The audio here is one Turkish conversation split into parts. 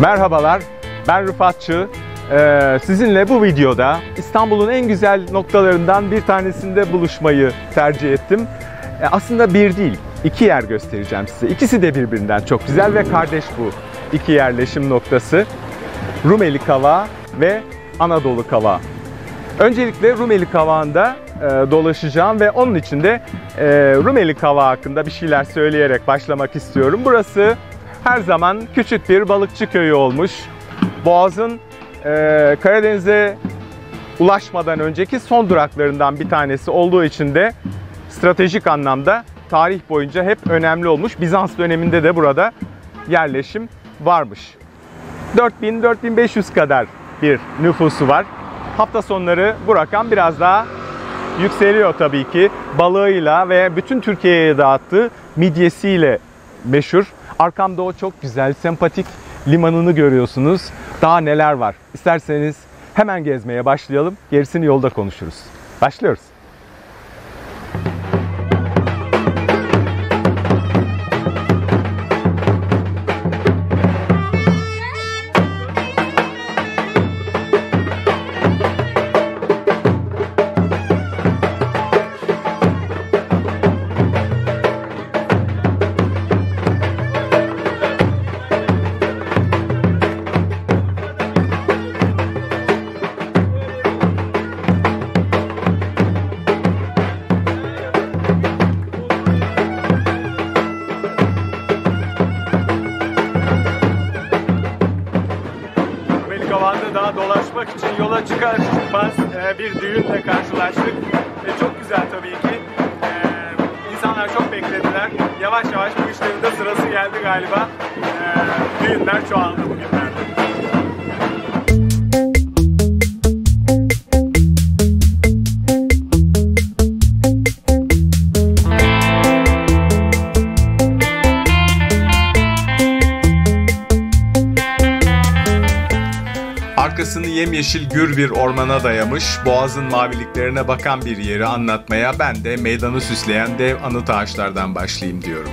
Merhabalar, ben Rıfat Çığ. Sizinle bu videoda İstanbul'un en güzel noktalarından bir tanesinde buluşmayı tercih ettim. Aslında bir değil, iki yer göstereceğim size. İkisi de birbirinden çok güzel ve kardeş bu iki yerleşim noktası. Rumeli Kavağı ve Anadolu Kavağı. Öncelikle Rumeli Kavağı'nda dolaşacağım ve onun için de Rumeli Kavağı hakkında bir şeyler söyleyerek başlamak istiyorum. Burası her zaman küçük bir balıkçı köyü olmuş. Boğaz'ın Karadeniz'e ulaşmadan önceki son duraklarından bir tanesi olduğu için de stratejik anlamda tarih boyunca hep önemli olmuş. Bizans döneminde de burada yerleşim varmış. 4000-4500 kadar bir nüfusu var. Hafta sonları bu rakam biraz daha yükseliyor tabii ki. Balığıyla ve bütün Türkiye'ye dağıttığı midyesiyle meşhur. Arkamda o çok güzel, sempatik limanını görüyorsunuz. Daha neler var? İsterseniz hemen gezmeye başlayalım. Gerisini yolda konuşuruz. Başlıyoruz. Dolaşmak için yola çıkar çıkmaz bir düğünle karşılaştık ve çok güzel tabii ki. İnsanlar çok beklediler. Yavaş yavaş bu işlerin de sırası geldi galiba. Düğünler çoğaldı bugünlerde. Arkasını yemyeşil gür bir ormana dayamış, boğazın maviliklerine bakan bir yeri anlatmaya ben de meydanı süsleyen dev anıt ağaçlardan başlayayım diyorum.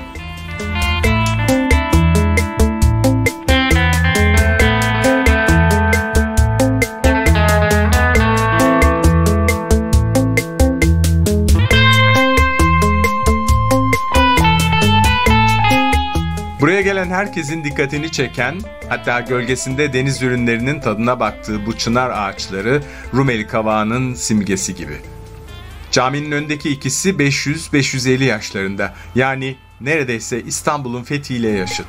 Buraya gelen herkesin dikkatini çeken, hatta gölgesinde deniz ürünlerinin tadına baktığı bu çınar ağaçları Rumeli Kavağı'nın simgesi gibi. Caminin öndeki ikisi 500-550 yaşlarında, yani neredeyse İstanbul'un fethiyle yaşıt.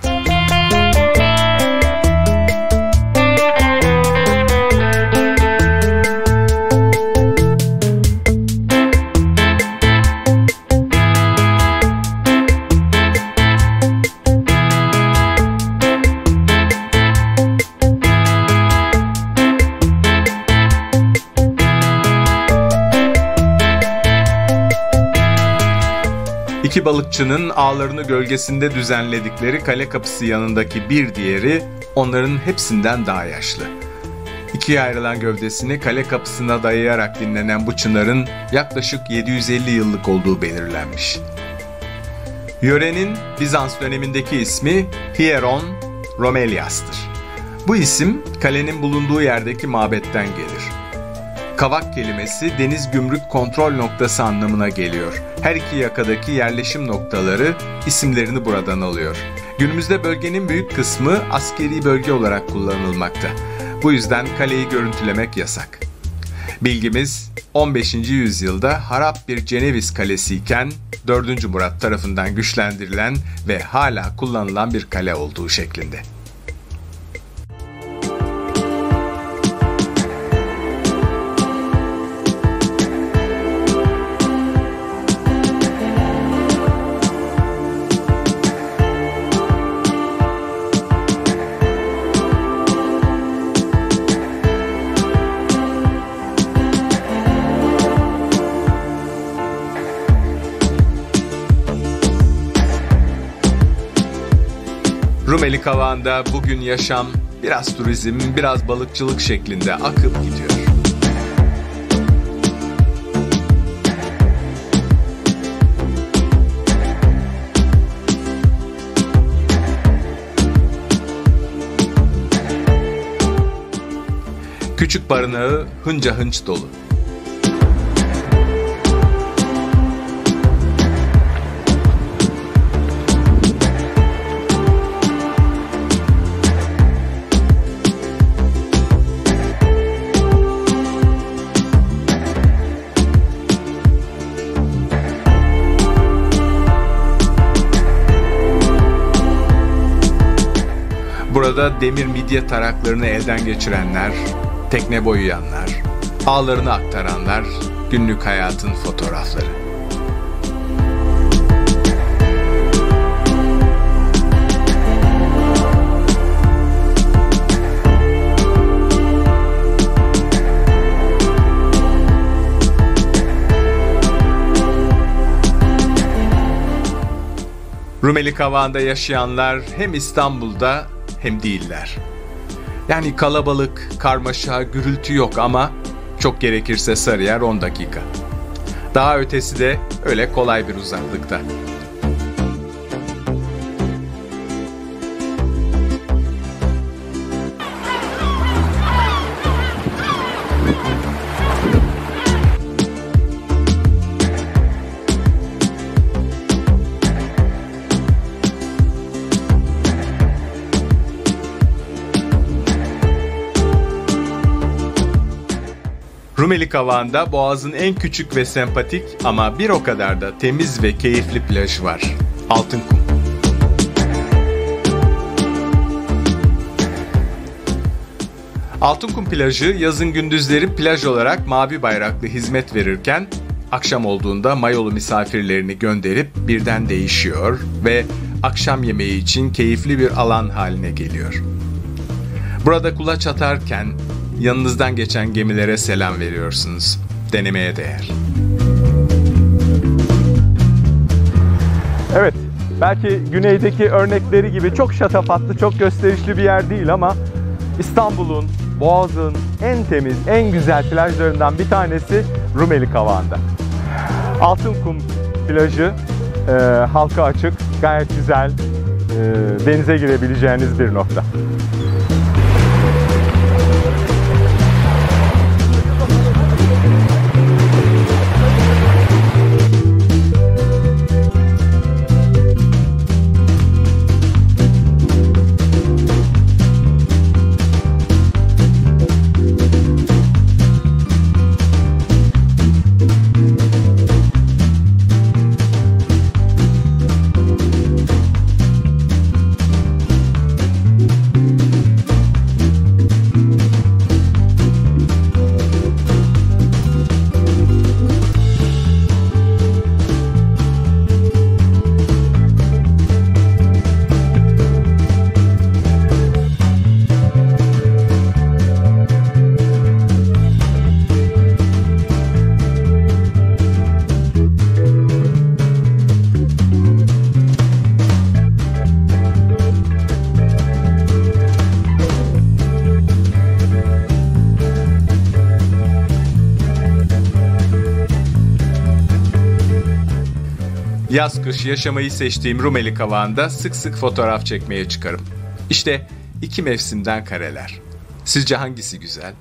İki balıkçının ağlarını gölgesinde düzenledikleri kale kapısı yanındaki bir diğeri onların hepsinden daha yaşlı. İkiye ayrılan gövdesini kale kapısına dayayarak dinlenen bu çınarın yaklaşık 750 yıllık olduğu belirlenmiş. Yörenin Bizans dönemindeki ismi Hieron Romelias'tır. Bu isim kalenin bulunduğu yerdeki mabetten gelir. Kavak kelimesi deniz gümrük kontrol noktası anlamına geliyor. Her iki yakadaki yerleşim noktaları isimlerini buradan alıyor. Günümüzde bölgenin büyük kısmı askeri bölge olarak kullanılmakta. Bu yüzden kaleyi görüntülemek yasak. Bilgimiz 15. yüzyılda harap bir Cenevis kalesi iken 4. Murat tarafından güçlendirilen ve hala kullanılan bir kale olduğu şeklinde. Rumeli Kavağı'nda bugün yaşam biraz turizm, biraz balıkçılık şeklinde akıp gidiyor. Küçük barınağı hınca hınç dolu. Burada demir midye taraklarını elden geçirenler, tekne boyayanlar, ağlarını aktaranlar, günlük hayatın fotoğrafları. Rumeli Kavağı'nda yaşayanlar hem İstanbul'da hem değiller. Yani kalabalık, karmaşa, gürültü yok ama çok gerekirse Sarıyer 10 dakika. Daha ötesi de öyle kolay bir uzaklıkta. Rumeli Kavağı'nda Boğaz'ın en küçük ve sempatik ama bir o kadar da temiz ve keyifli plajı var. Altınkum. Altınkum plajı yazın gündüzleri plaj olarak mavi bayraklı hizmet verirken akşam olduğunda mayolu misafirlerini gönderip birden değişiyor ve akşam yemeği için keyifli bir alan haline geliyor. Burada kulaç atarken yanınızdan geçen gemilere selam veriyorsunuz. Denemeye değer. Evet, belki güneydeki örnekleri gibi çok şatafatlı, çok gösterişli bir yer değil ama İstanbul'un, Boğaz'ın en temiz, en güzel plajlarından bir tanesi Rumeli Kavağı'nda. Altınkum plajı halka açık, gayet güzel, denize girebileceğiniz bir nokta. Yaz kış yaşamayı seçtiğim Rumeli Kavağı'nda sık sık fotoğraf çekmeye çıkarım. İşte iki mevsimden kareler. Sizce hangisi güzel?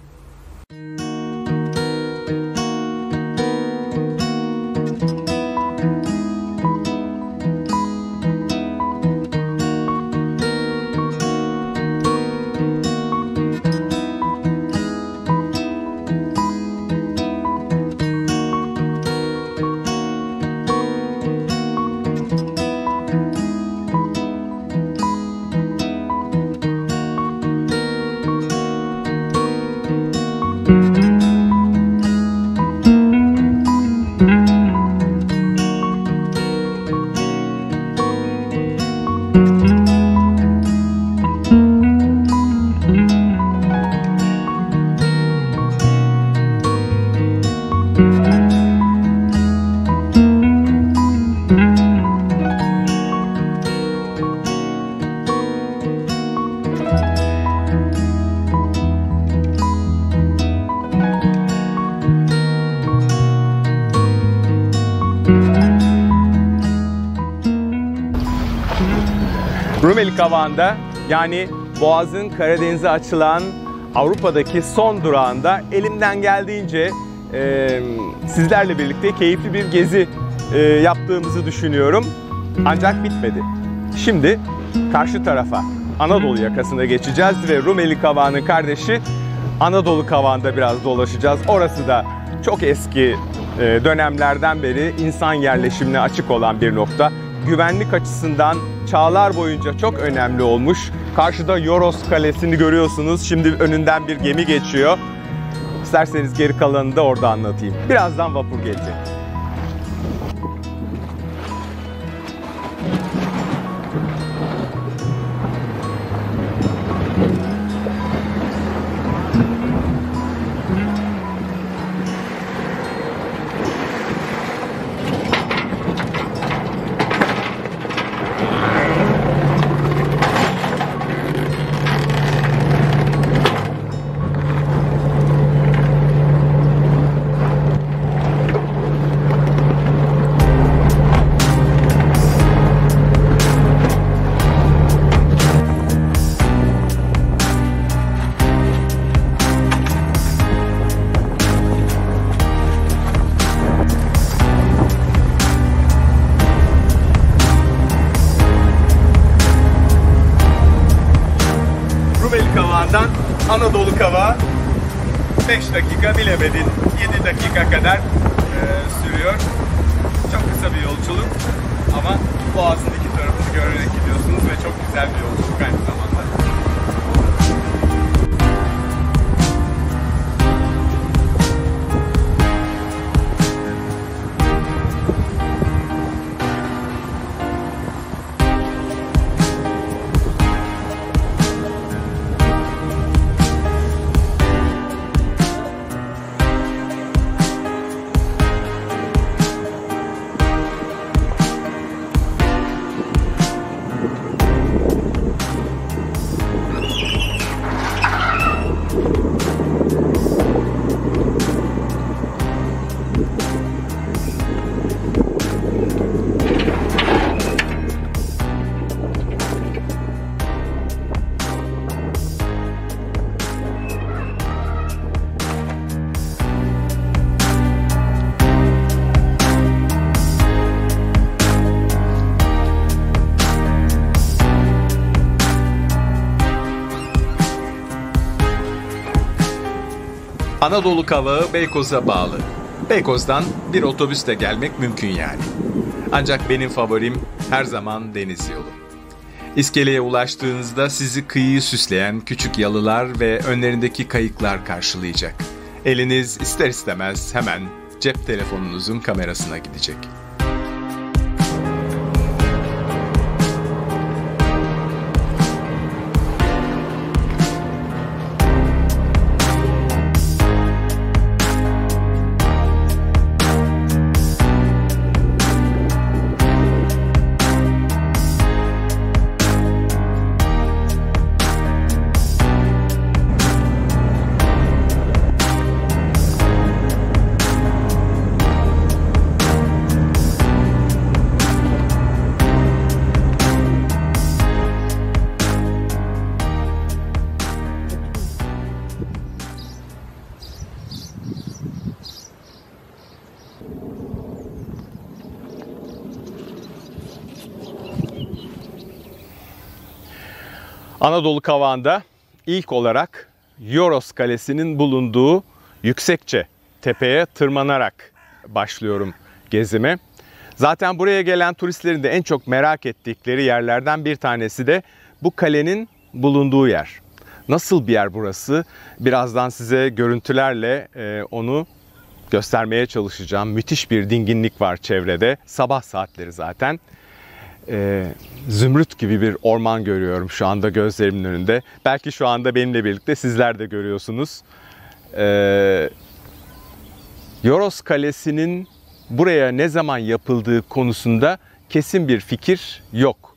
Rumeli Kavağı'nda yani Boğaz'ın Karadeniz'e açılan Avrupa'daki son durağında elimden geldiğince sizlerle birlikte keyifli bir gezi yaptığımızı düşünüyorum. Ancak bitmedi. Şimdi karşı tarafa, Anadolu yakasına geçeceğiz ve Rumeli Kavağı'nın kardeşi Anadolu Kavağı'nda biraz dolaşacağız. Orası da çok eski dönemlerden beri insan yerleşimine açık olan bir nokta. Güvenlik açısından çağlar boyunca çok önemli olmuş. Karşıda Yoros Kalesi'ni görüyorsunuz. Şimdi önünden bir gemi geçiyor. İsterseniz geri kalanını da orada anlatayım. Birazdan vapur gelecek. Anadolu Kavağı 5 dakika bilemedin 7 dakika kadar sürüyor. Çok kısa bir yolculuk ama boğazın iki tarafını görerek gidiyorsunuz ve çok güzel bir yolculuk aynı zamanda. Anadolu Kavağı Beykoz'a bağlı. Beykoz'dan bir otobüsle gelmek mümkün yani. Ancak benim favorim her zaman deniz yolu. İskeleye ulaştığınızda sizi kıyıyı süsleyen küçük yalılar ve önlerindeki kayıklar karşılayacak. Eliniz ister istemez hemen cep telefonunuzun kamerasına gidecek. Anadolu Kavağı'nda ilk olarak Yoros Kalesi'nin bulunduğu yüksekçe tepeye tırmanarak başlıyorum gezime. Zaten buraya gelen turistlerin de en çok merak ettikleri yerlerden bir tanesi de bu kalenin bulunduğu yer. Nasıl bir yer burası? Birazdan size görüntülerle onu göstermeye çalışacağım. Müthiş bir dinginlik var çevrede. Sabah saatleri zaten. Zümrüt gibi bir orman görüyorum şu anda gözlerimin önünde. Belki şu anda benimle birlikte sizler de görüyorsunuz. Yoros Kalesi'nin buraya ne zaman yapıldığı konusunda kesin bir fikir yok.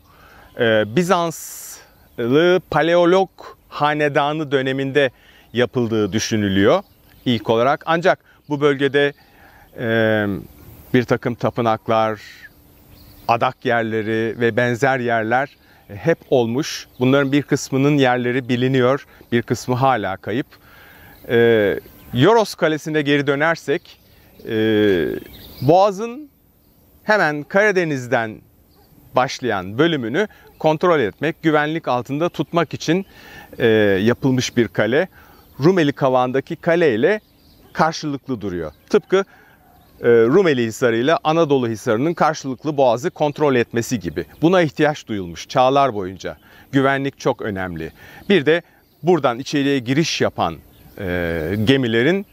Bizanslı Paleolog hanedanı döneminde yapıldığı düşünülüyor ilk olarak. Ancak bu bölgede bir takım tapınaklar, adak yerleri ve benzer yerler hep olmuş. Bunların bir kısmının yerleri biliniyor, bir kısmı hala kayıp. Yoros Kalesi'ne geri dönersek, Boğaz'ın hemen Karadeniz'den başlayan bölümünü kontrol etmek, güvenlik altında tutmak için yapılmış bir kale. Rumeli Kavağı'ndaki kale ile karşılıklı duruyor. Tıpkı Rumeli Hisarı ile Anadolu Hisarı'nın karşılıklı boğazı kontrol etmesi gibi. Buna ihtiyaç duyulmuş çağlar boyunca. Güvenlik çok önemli. Bir de buradan içeriye giriş yapan gemilerin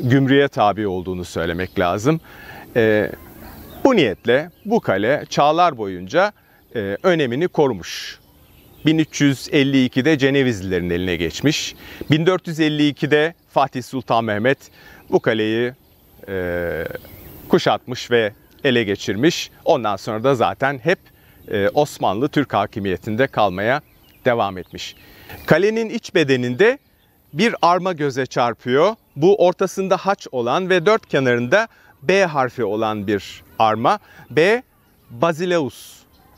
gümrüğe tabi olduğunu söylemek lazım. Bu niyetle bu kale çağlar boyunca önemini korumuş. 1352'de Cenevizlilerin eline geçmiş. 1452'de Fatih Sultan Mehmet bu kaleyi kuşatmış ve ele geçirmiş. Ondan sonra da zaten hep Osmanlı Türk hakimiyetinde kalmaya devam etmiş. Kalenin iç bedeninde bir arma göze çarpıyor. Bu ortasında haç olan ve dört kenarında B harfi olan bir arma. B, Basileus,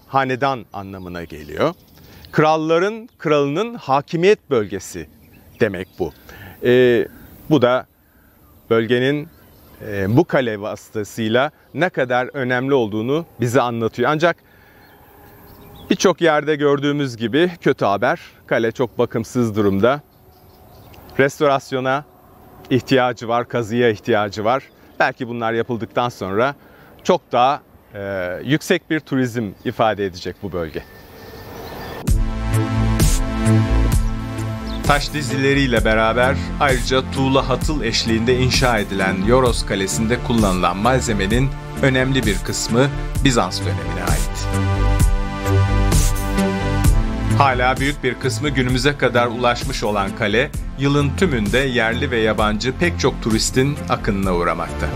hanedan anlamına geliyor. Kralların kralının hakimiyet bölgesi demek bu. Bu da bölgenin bu kale vasıtasıyla ne kadar önemli olduğunu bize anlatıyor. Ancak birçok yerde gördüğümüz gibi kötü haber. Kale çok bakımsız durumda. Restorasyona ihtiyacı var, kazıya ihtiyacı var. Belki bunlar yapıldıktan sonra çok daha yüksek bir turizm ifade edecek bu bölge. Taş dizileriyle beraber ayrıca tuğla hatıl eşliğinde inşa edilen Yoros Kalesi'nde kullanılan malzemenin önemli bir kısmı Bizans dönemine ait. Hala büyük bir kısmı günümüze kadar ulaşmış olan kale, yılın tümünde yerli ve yabancı pek çok turistin akınına uğramakta.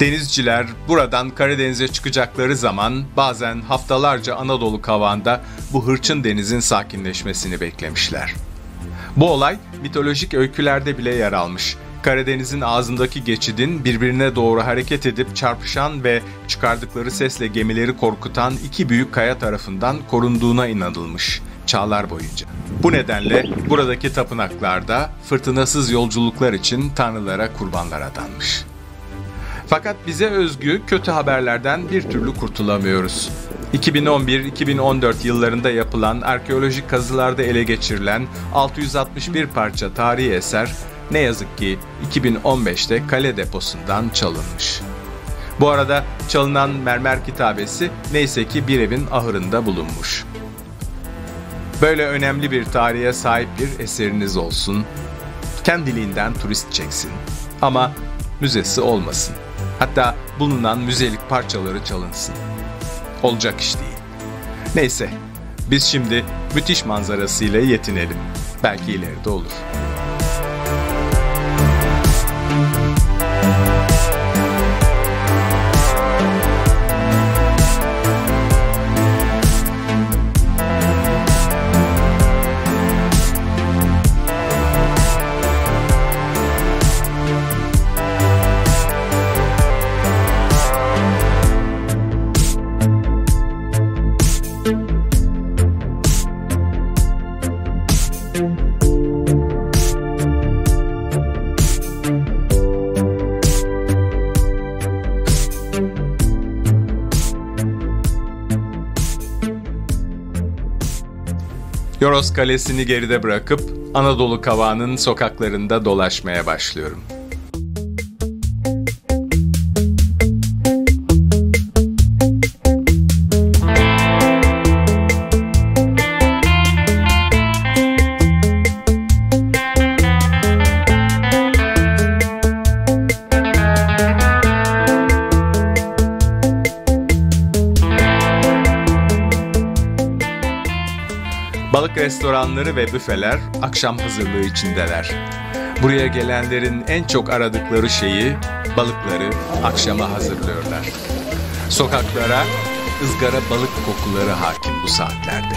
Denizciler buradan Karadeniz'e çıkacakları zaman bazen haftalarca Anadolu Kavağı'nda bu hırçın denizin sakinleşmesini beklemişler. Bu olay mitolojik öykülerde bile yer almış. Karadeniz'in ağzındaki geçidin birbirine doğru hareket edip çarpışan ve çıkardıkları sesle gemileri korkutan iki büyük kaya tarafından korunduğuna inanılmış çağlar boyunca. Bu nedenle buradaki tapınaklarda fırtınasız yolculuklar için tanrılara kurbanlar adanmış. Fakat bize özgü kötü haberlerden bir türlü kurtulamıyoruz. 2011-2014 yıllarında yapılan arkeolojik kazılarda ele geçirilen 661 parça tarihi eser ne yazık ki 2015'te kale deposundan çalınmış. Bu arada çalınan mermer kitabesi neyse ki bir evin ahırında bulunmuş. Böyle önemli bir tarihe sahip bir eseriniz olsun. Kendiliğinden turist çeksin. Ama müzesi olmasın. Hatta bulunan müzelik parçaları çalınsın. Olacak iş değil. Neyse, biz şimdi müthiş manzarasıyla yetinelim. Belki ileride olur. Yoros Kalesi'ni geride bırakıp Anadolu Kavağı'nın sokaklarında dolaşmaya başlıyorum. Restoranları ve büfeler akşam hazırlığı içindeler. Buraya gelenlerin en çok aradıkları şeyi, balıkları akşama hazırlıyorlar. Sokaklara ızgara balık kokuları hakim bu saatlerde.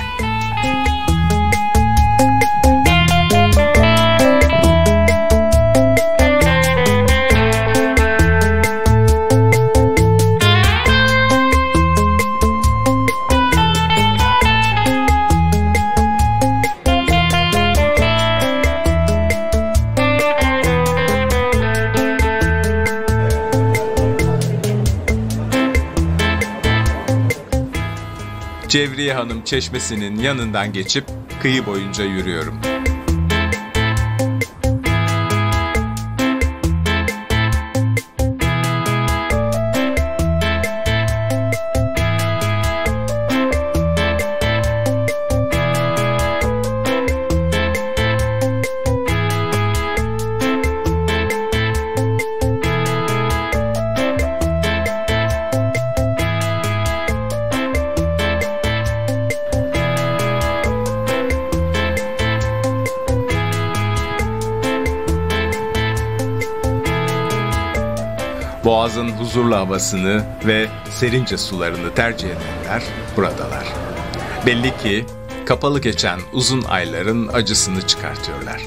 Cevriye Hanım çeşmesinin yanından geçip kıyı boyunca yürüyorum. Boğaz'ın huzurlu havasını ve serince sularını tercih edenler buradalar. Belli ki kapalı geçen uzun ayların acısını çıkartıyorlar.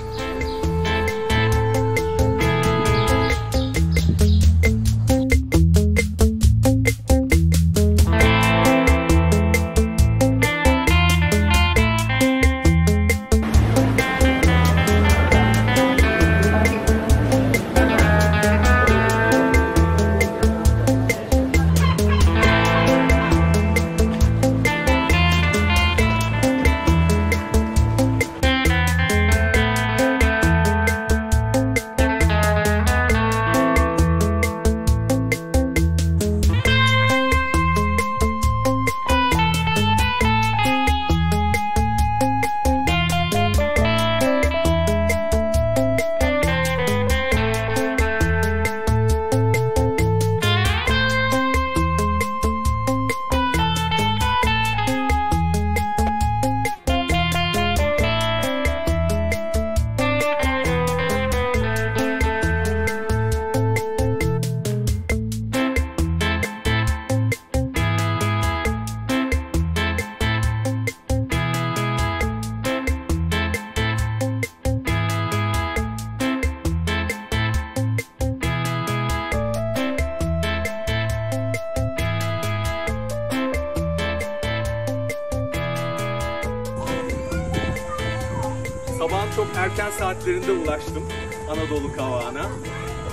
Sabahın çok erken saatlerinde ulaştım Anadolu Kavağı'na.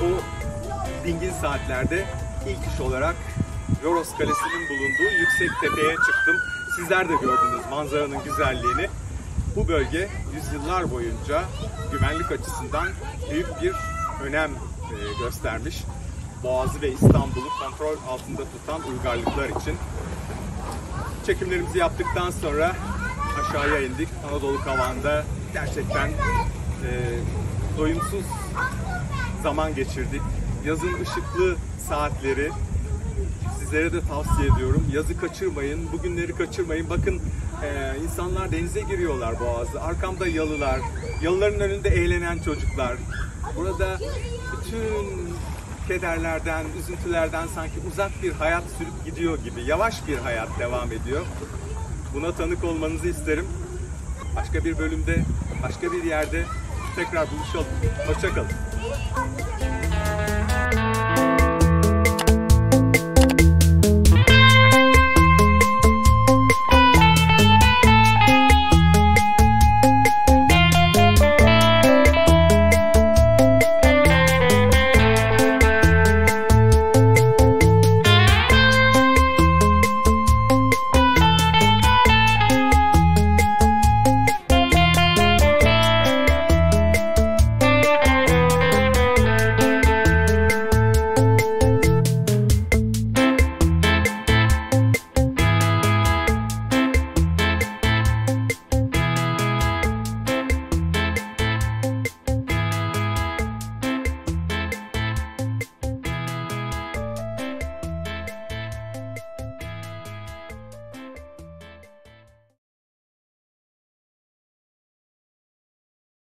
Bu dingin saatlerde ilk iş olarak Yoros Kalesi'nin bulunduğu yüksek tepeye çıktım. Sizler de gördünüz manzaranın güzelliğini. Bu bölge yüzyıllar boyunca güvenlik açısından büyük bir önem göstermiş. Boğaz'ı ve İstanbul'u kontrol altında tutan uygarlıklar için. Çekimlerimizi yaptıktan sonra aşağıya indik. Anadolu Kavağı'nda gerçekten doyumsuz zaman geçirdik. Yazın ışıklı saatleri sizlere de tavsiye ediyorum. Yazı kaçırmayın, bugünleri kaçırmayın. Bakın insanlar denize giriyorlar Boğaz'da. Arkamda yalılar, yalıların önünde eğlenen çocuklar. Burada bütün kederlerden, üzüntülerden sanki uzak bir hayat sürüp gidiyor gibi. Yavaş bir hayat devam ediyor. Buna tanık olmanızı isterim. Başka bir bölümde, başka bir yerde tekrar buluşalım. Hoşça kalın.